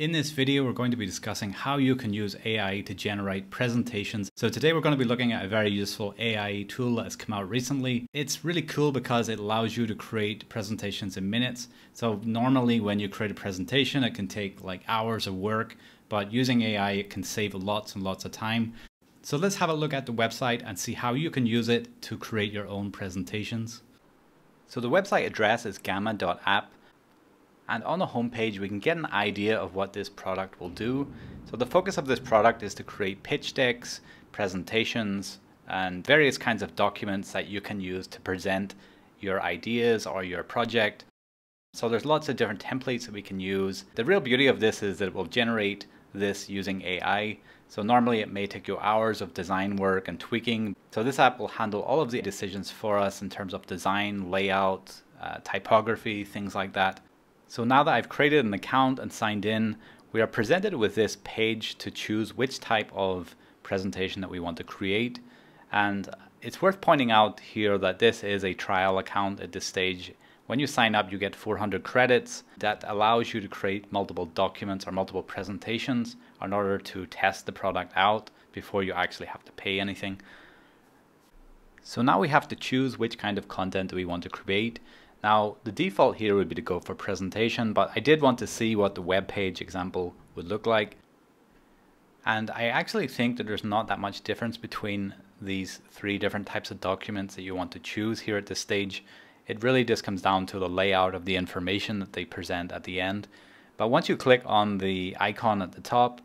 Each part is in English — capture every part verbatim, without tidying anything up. In this video, we're going to be discussing how you can use A I to generate presentations. So today we're going to be looking at a very useful A I tool that has come out recently. It's really cool because it allows you to create presentations in minutes. So normally when you create a presentation, it can take like hours of work, but using A I, it can save lots and lots of time. So let's have a look at the website and see how you can use it to create your own presentations. So the website address is gamma dot app. And on the homepage, we can get an idea of what this product will do. So the focus of this product is to create pitch decks, presentations, and various kinds of documents that you can use to present your ideas or your project. So there's lots of different templates that we can use. The real beauty of this is that it will generate this using A I. So normally it may take you hours of design work and tweaking. So this app will handle all of the decisions for us in terms of design, layout, uh, typography, things like that. So now that I've created an account and signed in, we are presented with this page to choose which type of presentation that we want to create. And it's worth pointing out here that this is a trial account at this stage. When you sign up, you get four hundred credits. That allows you to create multiple documents or multiple presentations in order to test the product out before you actually have to pay anything. So now we have to choose which kind of content we want to create. Now, the default here would be to go for presentation, but I did want to see what the web page example would look like. And I actually think that there's not that much difference between these three different types of documents that you want to choose here at this stage. It really just comes down to the layout of the information that they present at the end. But once you click on the icon at the top,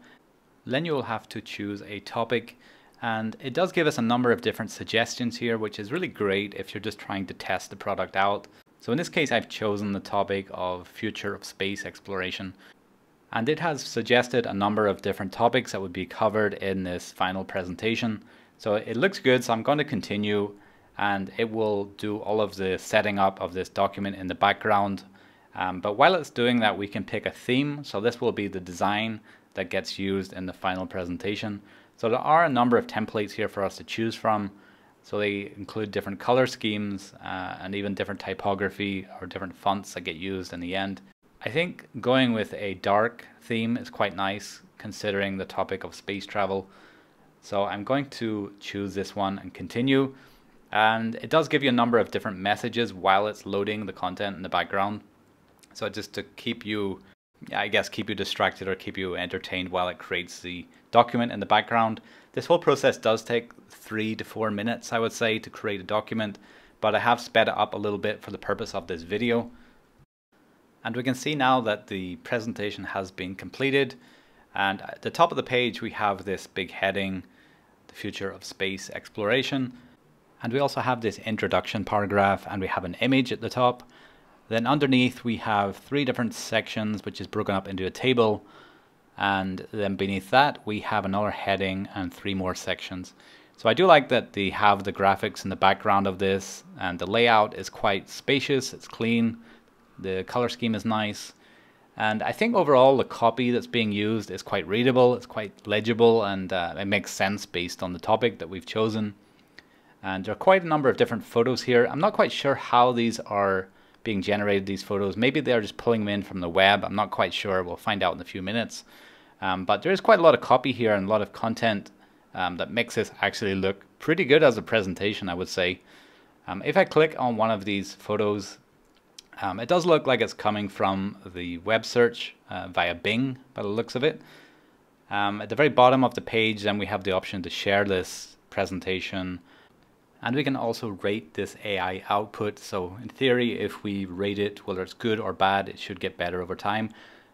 then you'll have to choose a topic. And it does give us a number of different suggestions here, which is really great if you're just trying to test the product out. So in this case, I've chosen the topic of future of space exploration, and it has suggested a number of different topics that would be covered in this final presentation. So it looks good, so I'm going to continue, and it will do all of the setting up of this document in the background. Um, but while it's doing that, we can pick a theme. So this will be the design that gets used in the final presentation. So there are a number of templates here for us to choose from. So they include different color schemes uh, and even different typography or different fonts that get used in the end. I think going with a dark theme is quite nice considering the topic of space travel. So I'm going to choose this one and continue. And it does give you a number of different messages while it's loading the content in the background. So just to keep you, I guess, keep you distracted or keep you entertained while it creates the document in the background. This whole process does take three to four minutes, I would say, to create a document, but I have sped it up a little bit for the purpose of this video. And we can see now that the presentation has been completed. And at the top of the page, we have this big heading, the future of space exploration. And we also have this introduction paragraph, and we have an image at the top. Then underneath, we have three different sections, which is broken up into a table. And then beneath that, we have another heading and three more sections. So I do like that they have the graphics in the background of this, and the layout is quite spacious, it's clean, the color scheme is nice. And I think overall the copy that's being used is quite readable, it's quite legible, and uh, it makes sense based on the topic that we've chosen. And there are quite a number of different photos here. I'm not quite sure how these are being generated, these photos. Maybe they're just pulling them in from the web. I'm not quite sure. We'll find out in a few minutes. Um, but there is quite a lot of copy here and a lot of content um, that makes this actually look pretty good as a presentation, I would say. Um, if I click on one of these photos, um, it does look like it's coming from the web search uh, via Bing by the looks of it. Um, at the very bottom of the page, then we have the option to share this presentation. And we can also rate this A I output. So in theory, if we rate it, whether it's good or bad, it should get better over time.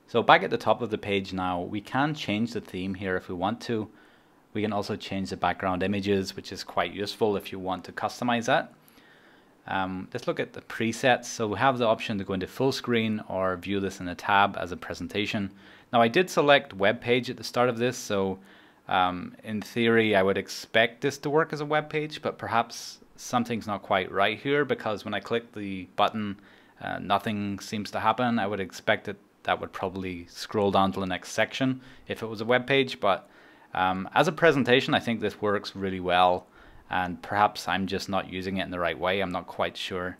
So back at the top of the page now, we can change the theme here if we want to. We can also change the background images, which is quite useful if you want to customize that. Um, let's look at the presets. So we have the option to go into full screen or view this in a tab as a presentation. Now I did select web page at the start of this, so um, in theory I would expect this to work as a web page, but perhaps something's not quite right here because when I click the button, uh, nothing seems to happen. I would expect it that would probably scroll down to the next section if it was a web page. But um, as a presentation, I think this works really well. And perhaps I'm just not using it in the right way. I'm not quite sure.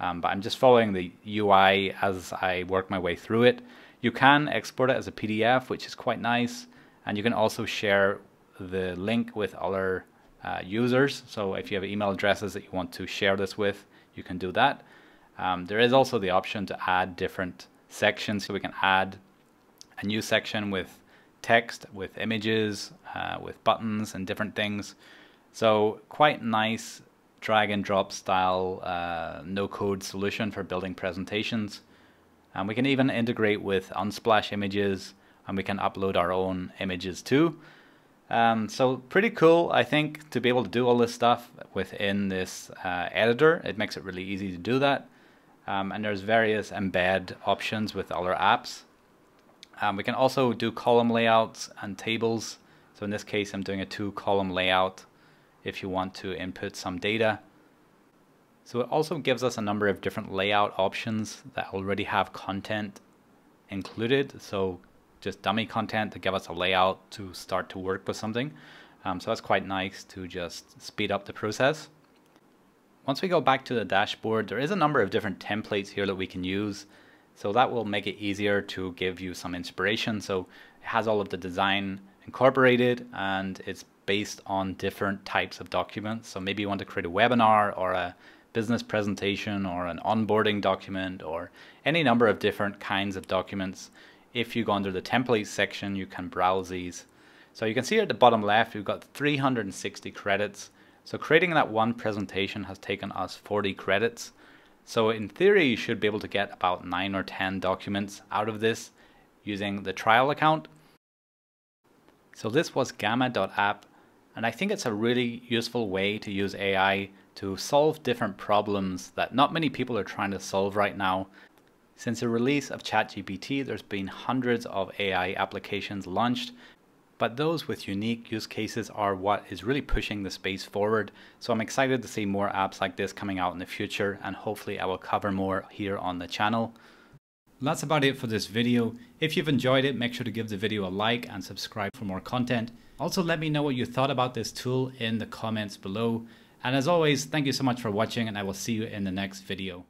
Um, but I'm just following the U I as I work my way through it. You can export it as a P D F, which is quite nice, and you can also share the link with other uh, users. So if you have email addresses that you want to share this with, you can do that. Um, there is also the option to add different sections, so we can add a new section with text, with images, uh, with buttons and different things. So quite nice drag and drop style uh, no code solution for building presentations. And we can even integrate with Unsplash images, and we can upload our own images too. Um, so pretty cool, I think, to be able to do all this stuff within this uh, editor. It makes it really easy to do that. Um, and there's various embed options with other apps. Um, we can also do column layouts and tables. So in this case, I'm doing a two column layout if you want to input some data. So it also gives us a number of different layout options that already have content included. So just dummy content to give us a layout to start to work with something. Um, so that's quite nice to just speed up the process. Once we go back to the dashboard, there is a number of different templates here that we can use. So that will make it easier to give you some inspiration. So it has all of the design incorporated, and it's based on different types of documents. So maybe you want to create a webinar or a business presentation or an onboarding document or any number of different kinds of documents. If you go under the templates section, you can browse these. So you can see at the bottom left, we've got three hundred sixty credits. So creating that one presentation has taken us forty credits. So in theory, you should be able to get about nine or ten documents out of this using the trial account. So this was gamma dot app, and I think it's a really useful way to use A I to solve different problems that not many people are trying to solve right now. Since the release of ChatGPT, there's been hundreds of A I applications launched, but those with unique use cases are what is really pushing the space forward. So I'm excited to see more apps like this coming out in the future, and hopefully I will cover more here on the channel. That's about it for this video. If you've enjoyed it, make sure to give the video a like and subscribe for more content. Also, let me know what you thought about this tool in the comments below. And as always, thank you so much for watching, and I will see you in the next video.